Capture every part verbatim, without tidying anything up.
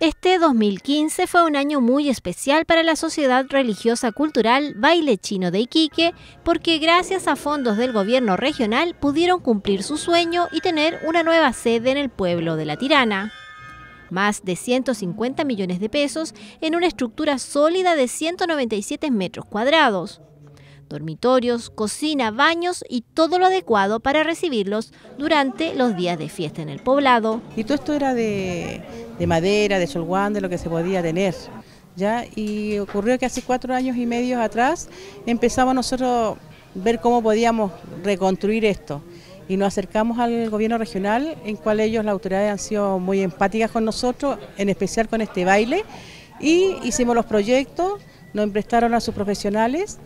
Este dos mil quince fue un año muy especial para la Sociedad Religiosa Cultural Baile Chino de Iquique, porque gracias a fondos del gobierno regional pudieron cumplir su sueño y tener una nueva sede en el pueblo de La Tirana. Más de ciento cincuenta millones de pesos en una estructura sólida de ciento noventa y siete metros cuadrados. Dormitorios, cocina, baños y todo lo adecuado para recibirlos durante los días de fiesta en el poblado. Y todo esto era de, de madera, de chulguán, de lo que se podía tener, ¿ya? Y ocurrió que hace cuatro años y medio atrás empezamos nosotros a ver cómo podíamos reconstruir esto. Y nos acercamos al gobierno regional, en cual ellos, las autoridades, han sido muy empáticas con nosotros, en especial con este baile. Y hicimos los proyectos, nos prestaron a sus profesionales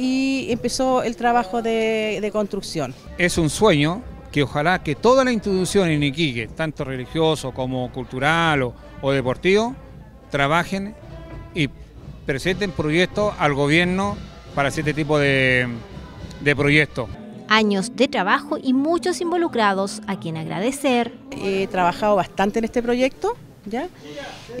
y empezó el trabajo de, de construcción. Es un sueño que ojalá que toda la institución en Iquique, tanto religioso como cultural o, o deportivo, trabajen y presenten proyectos al gobierno para este tipo de, de proyectos. Años de trabajo y muchos involucrados a quien agradecer. He trabajado bastante en este proyecto, ¿ya?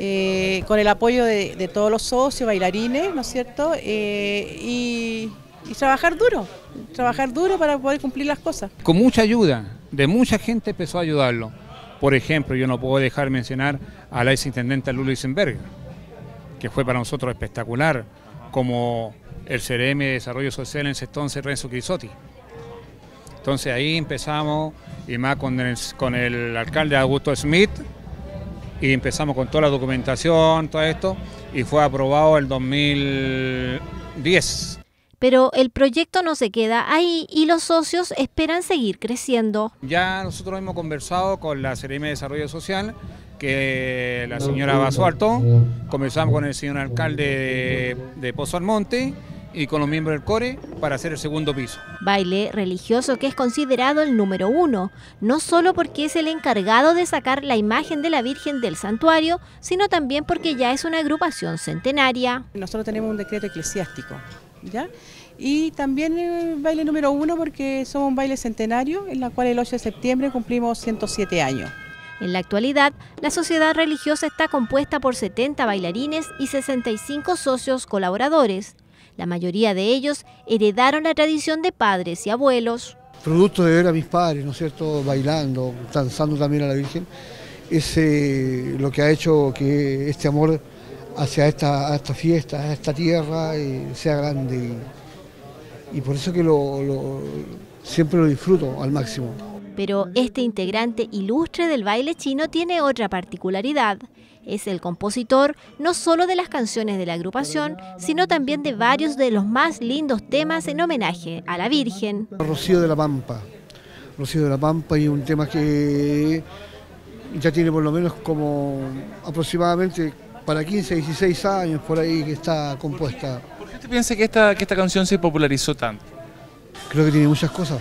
Eh, con el apoyo de, de todos los socios, bailarines, ¿no es cierto? Eh, y, y trabajar duro, trabajar duro para poder cumplir las cosas. Con mucha ayuda, de mucha gente empezó a ayudarlo. Por ejemplo, yo no puedo dejar mencionar a la exintendenta Lulisenberg, que fue para nosotros espectacular, como el C R M de Desarrollo Social en ese entonces, Renzo Crisotti. Entonces ahí empezamos, y más con el, con el alcalde Augusto Smith, y empezamos con toda la documentación, todo esto, y fue aprobado el dos mil diez. Pero el proyecto no se queda ahí y los socios esperan seguir creciendo. Ya nosotros hemos conversado con la Seremi de Desarrollo Social, que la señora Basualto, conversamos con el señor alcalde de, de Pozo Almonte, y con los miembros del core para hacer el segundo piso. Baile religioso que es considerado el número uno, no solo porque es el encargado de sacar la imagen de la Virgen del Santuario, sino también porque ya es una agrupación centenaria. Nosotros tenemos un decreto eclesiástico, ¿ya? Y también el baile número uno porque somos un baile centenario, en la cual el ocho de septiembre cumplimos ciento siete años. En la actualidad, la sociedad religiosa está compuesta por setenta bailarines y sesenta y cinco socios colaboradores. La mayoría de ellos heredaron la tradición de padres y abuelos. Producto de ver a mis padres, ¿no es cierto?, bailando, danzando también a la Virgen, es eh, lo que ha hecho que este amor hacia esta, a esta fiesta, a esta tierra, eh, sea grande. Y, y por eso que lo, lo, siempre lo disfruto al máximo. Pero este integrante ilustre del baile chino tiene otra particularidad. Es el compositor no solo de las canciones de la agrupación, sino también de varios de los más lindos temas en homenaje a la Virgen. Rocío de la Pampa. Rocío de la Pampa y un tema que ya tiene por lo menos como aproximadamente para quince, dieciséis años por ahí que está compuesta. ¿Por qué usted piensa que esta, que esta canción se popularizó tanto? Creo que tiene muchas cosas.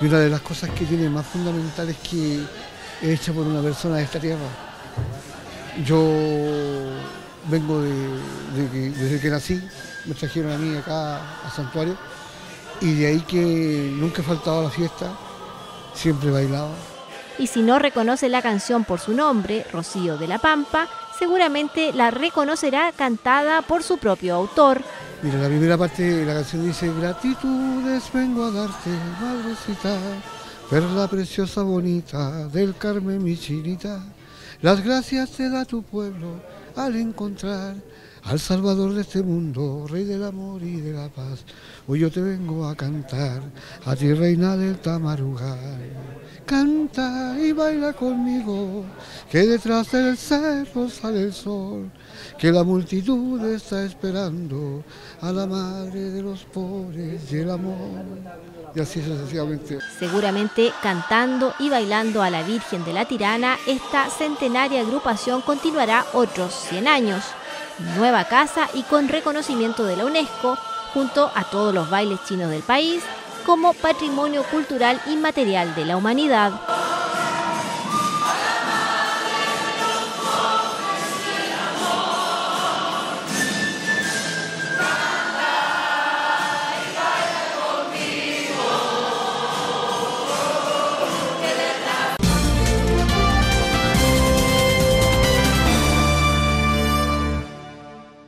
Y una de las cosas que tiene más fundamental es que es hecha por una persona de esta tierra. Yo vengo de, de que, desde que nací, me trajeron a mí acá a Santuario y de ahí que nunca he faltado a la fiesta, siempre he bailado. Y si no reconoce la canción por su nombre, Rocío de la Pampa, seguramente la reconocerá cantada por su propio autor. Mira, la primera parte de la canción dice: gratitudes vengo a darte, madrecita, perla preciosa bonita del Carmen mi chinita. Las gracias te da tu pueblo al encontrar al Salvador de este mundo, Rey del amor y de la paz. Hoy yo te vengo a cantar a ti, reina del Tamarugán. Canta y baila conmigo, que detrás del cerro sale el sol, que la multitud está esperando a la madre de los pobres y el amor. Y así sucesivamente. Seguramente cantando y bailando a la Virgen de la Tirana, esta centenaria agrupación continuará otros cien años. Nueva casa y con reconocimiento de la UNESCO, junto a todos los bailes chinos del país, como Patrimonio Cultural Inmaterial de la Humanidad.